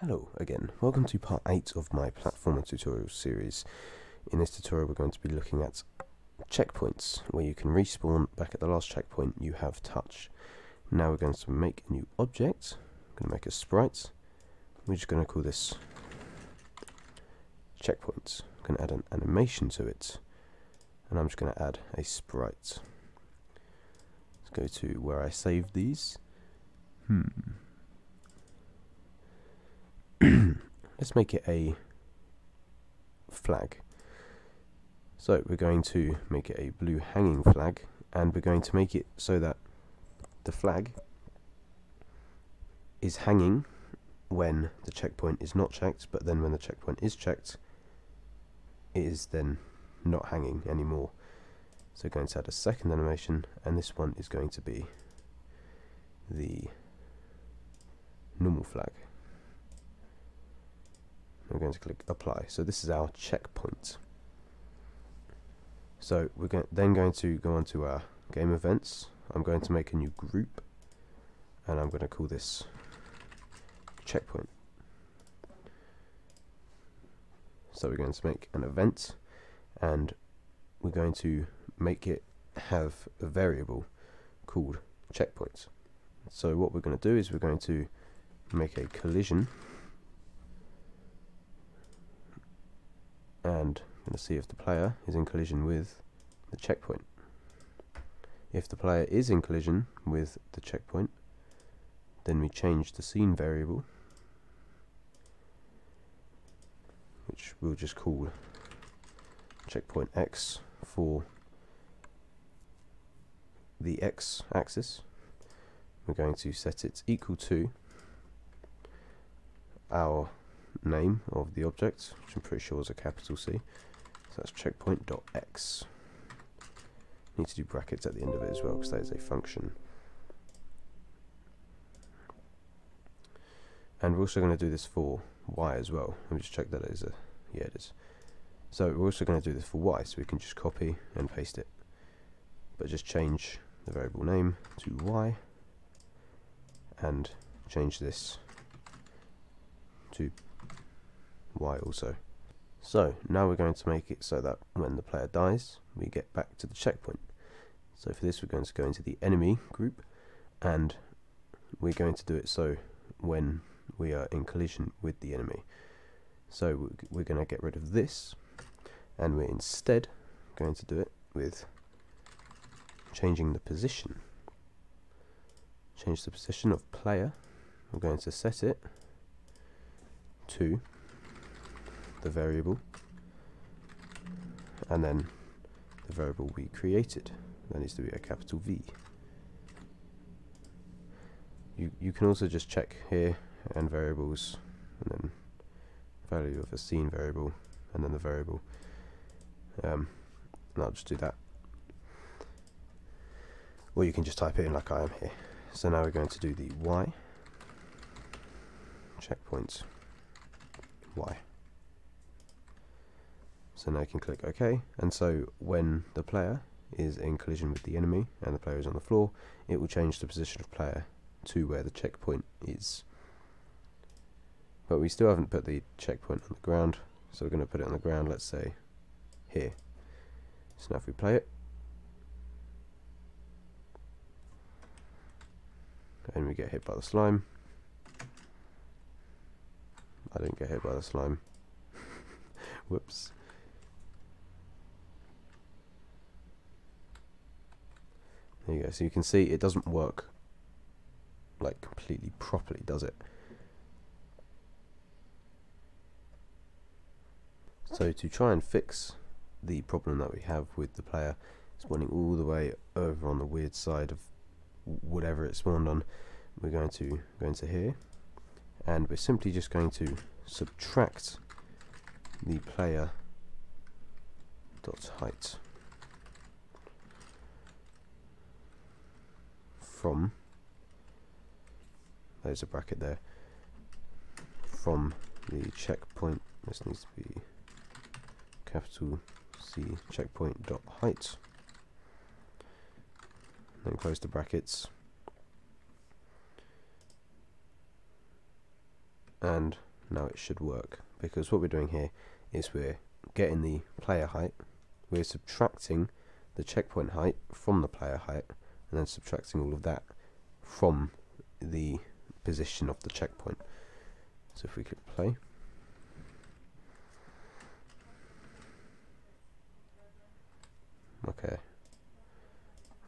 Hello again, welcome to part 8 of my platformer tutorial series. In this tutorial we're going to be looking at checkpoints, where you can respawn back at the last checkpoint you have touched. Now we're going to make a new object. I'm going to make a sprite. We're just going to call this checkpoint. I'm going to add an animation to it, and I'm just going to add a sprite. Let's go to where I saved these. Let's make it a flag. So we're going to make it a blue hanging flag, and we're going to make it so that the flag is hanging when the checkpoint is not checked, but then when the checkpoint is checked, it is then not hanging anymore. So we're going to add a second animation, and this one is going to be the normal flag. We're going to click apply. So this is our checkpoint. So we're then going to go on to our game events. I'm going to make a new group, and I'm going to call this checkpoint. So we're going to make an event, and we're going to make it have a variable called checkpoint. So what we're going to do is we're going to make a collision, and I'm going to see if the player is in collision with the checkpoint. If the player is in collision with the checkpoint, then we change the scene variable, which we'll just call checkpoint X for the X axis. We're going to set it equal to our name of the object, which I'm pretty sure is a capital C. So that's checkpoint.x. Need to do brackets at the end of it as well, because that is a function. And we're also going to do this for y as well. Let me just check that it is a, yeah, it is. So we're also going to do this for y, so we can just copy and paste it, but just change the variable name to y, and change this to y also. So now we're going to make it so that when the player dies, we get back to the checkpoint. So for this we're going to go into the enemy group, and we're going to do it so when we are in collision with the enemy. So we're going to get rid of this, and we're instead going to do it with changing the position. Change the position of player. We're going to set it to the variable, and then the variable we created. That needs to be a capital V. You can also just check here, and variables, and then value of a scene variable, and then the variable. And I'll just do that. Or you can just type it in like I am here. So now we're going to do the Y checkpoint Y. So now you can click OK, and so when the player is in collision with the enemy and the player is on the floor, it will change the position of player to where the checkpoint is. But we still haven't put the checkpoint on the ground, so we're going to put it on the ground, let's say here. So now if we play it, and we get hit by the slime. I didn't get hit by the slime. Whoops. There you go. So you can see it doesn't work like completely properly, does it? So to try and fix the problem that we have with the player spawning all the way over on the weird side of whatever it spawned on, we're going to go into here, and we're simply just going to subtract the player dot height from, there's a bracket there, from the checkpoint. This needs to be capital C checkpoint dot height, then close the brackets, and now it should work, because what we're doing here is we're getting the player height, we're subtracting the checkpoint height from the player height, and then subtracting all of that from the position of the checkpoint. So if we could play, okay,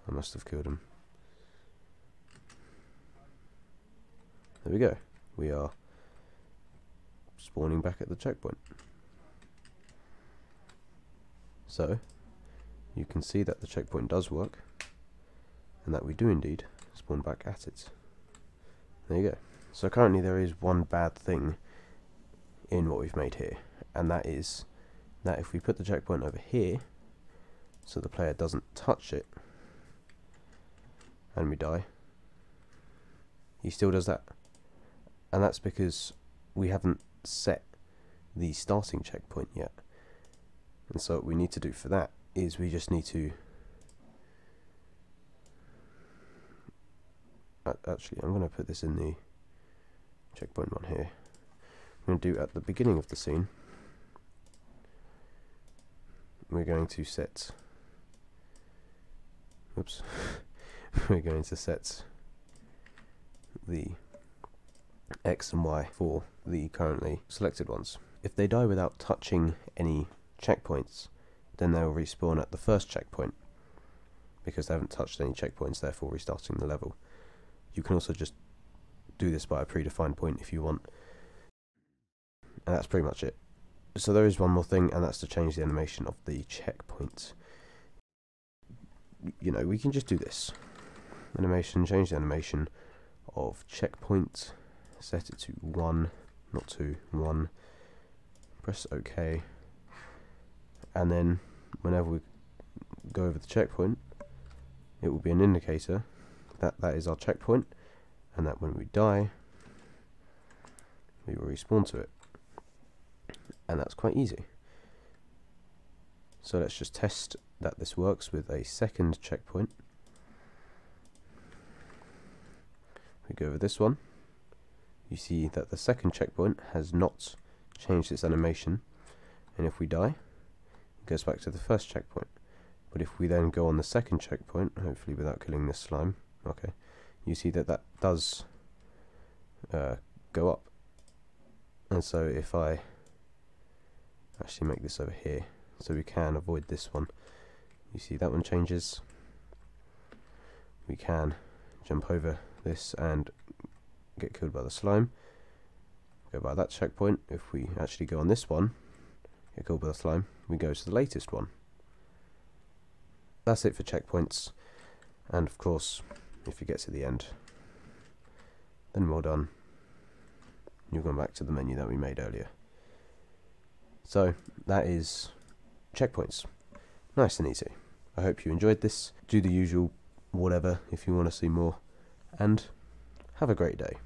I must have killed him. There we go, we are spawning back at the checkpoint. So you can see that the checkpoint does work, and that we do indeed spawn back at it. There you go. So currently there is one bad thing in what we've made here, and that is that if we put the checkpoint over here so the player doesn't touch it and we die, he still does that. And that's because we haven't set the starting checkpoint yet. And so what we need to do for that is we just need to... Actually, I'm going to put this in the checkpoint one here. I'm going to do at the beginning of the scene, we're going to set... Oops. We're going to set the X and Y for the currently selected ones. If they die without touching any checkpoints, then they will respawn at the first checkpoint, because they haven't touched any checkpoints, therefore restarting the level. You can also just do this by a predefined point if you want. And that's pretty much it. So there is one more thing, and that's to change the animation of the checkpoint. You know, we can just do this. Animation, change the animation of checkpoint. Set it to 1, not 2, 1. Press OK. And then whenever we go over the checkpoint, it will be an indicator that that is our checkpoint, and that when we die, we will respawn to it. And that's quite easy. So let's just test that this works with a second checkpoint. We go over this one. You see that the second checkpoint has not changed its animation, and if we die, it goes back to the first checkpoint. But if we then go on the second checkpoint, hopefully without killing this slime, okay, you see that that does go up. And so if I actually make this over here, so we can avoid this one, you see that one changes. We can jump over this and get killed by the slime, go by that checkpoint. If we actually go on this one, get killed by the slime, we go to the latest one. That's it for checkpoints, and of course if you get to the end, then well done, you've gone back to the menu that we made earlier. So that is checkpoints, nice and easy. I hope you enjoyed this. Do the usual whatever if you want to see more, and have a great day.